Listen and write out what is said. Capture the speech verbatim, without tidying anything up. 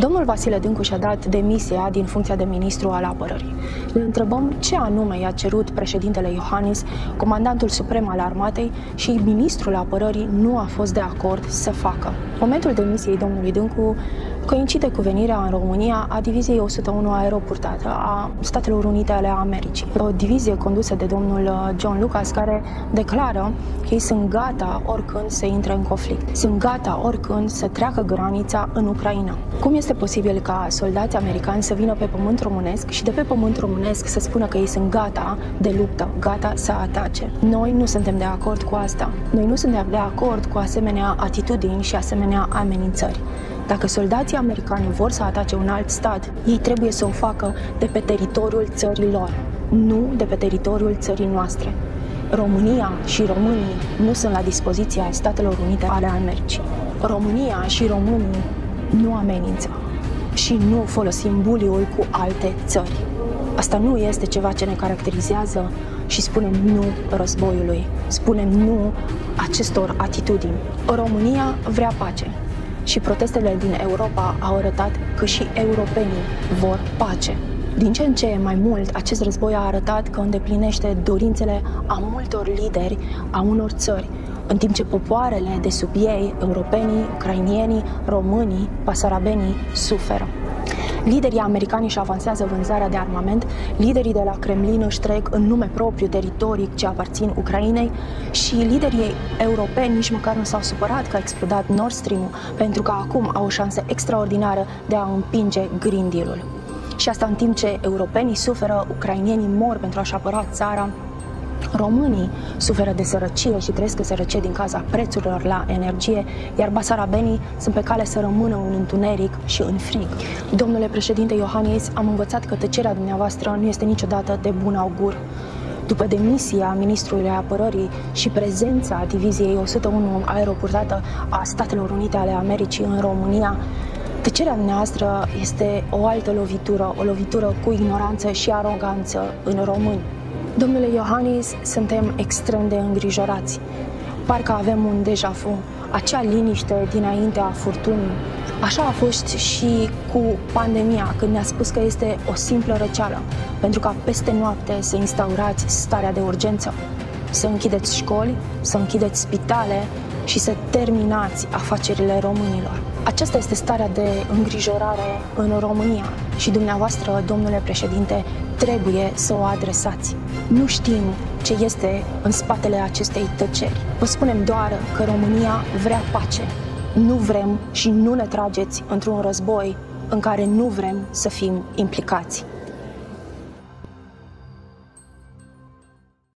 Domnul Vasile Dîncu și-a dat demisia din funcția de ministru al apărării. Ne întrebăm ce anume i-a cerut președintele Iohannis, comandantul suprem al armatei, și ministrul apărării nu a fost de acord să facă. Momentul demisiei domnului Dîncu coincide cu venirea în România a Diviziei o sută unu Aeropurtată a Statelor Unite ale Americii. O divizie condusă de domnul John Lucas, care declară că ei sunt gata oricând să intre în conflict. Sunt gata oricând să treacă granița în Ucraina. Cum este posibil ca soldații americani să vină pe pământ românesc și de pe pământ românesc să spună că ei sunt gata de luptă, gata să atace? Noi nu suntem de acord cu asta. Noi nu suntem de acord cu asemenea atitudini și asemenea amenințări. Dacă soldații americani vor să atace un alt stat, ei trebuie să o facă de pe teritoriul țării lor, nu de pe teritoriul țării noastre. România și românii nu sunt la dispoziția Statelor Unite ale Americii. România și românii nu amenință și nu folosim bullying cu alte țări. Asta nu este ceva ce ne caracterizează și spunem nu războiului, spunem nu acestor atitudini. România vrea pace. Și protestele din Europa au arătat că și europenii vor pace. Din ce în ce mai mult, acest război a arătat că îndeplinește dorințele a multor lideri a unor țări, în timp ce popoarele de sub ei, europenii, ucrainienii, românii, basarabenii, suferă. Liderii americani își avansează vânzarea de armament, liderii de la Kremlin își trec în nume propriu teritorii ce aparțin Ucrainei și liderii europeni nici măcar nu s-au supărat că a explodat Nord Stream-ul, pentru că acum au o șansă extraordinară de a împinge Green Deal-ul. Și asta în timp ce europenii suferă, ucrainienii mor pentru a-și apăra țara, românii suferă de sărăcie și cresc în sărăcie din cauza prețurilor la energie, iar basarabenii sunt pe cale să rămână în întuneric și în frig. Domnule președinte Iohannis, am învățat că tăcerea dumneavoastră nu este niciodată de bun augur. După demisia ministrului apărării și prezența Diviziei o sută unu Aeropurtată a Statelor Unite ale Americii în România, tăcerea noastră este o altă lovitură, o lovitură cu ignoranță și aroganță în români. Domnule Iohannis, suntem extrem de îngrijorați. Parcă avem un deja vu, acea liniște dinaintea furtunii. Așa a fost și cu pandemia, când ne-a spus că este o simplă răceală, pentru ca peste noapte să instaurați starea de urgență, să închideți școli, să închideți spitale și să terminați afacerile românilor. Aceasta este starea de îngrijorare în România și dumneavoastră, domnule președinte, trebuie să o adresați. Nu știm ce este în spatele acestei tăceri. Vă spunem doar că România vrea pace. Nu vrem și nu ne trageți într-un război în care nu vrem să fim implicați.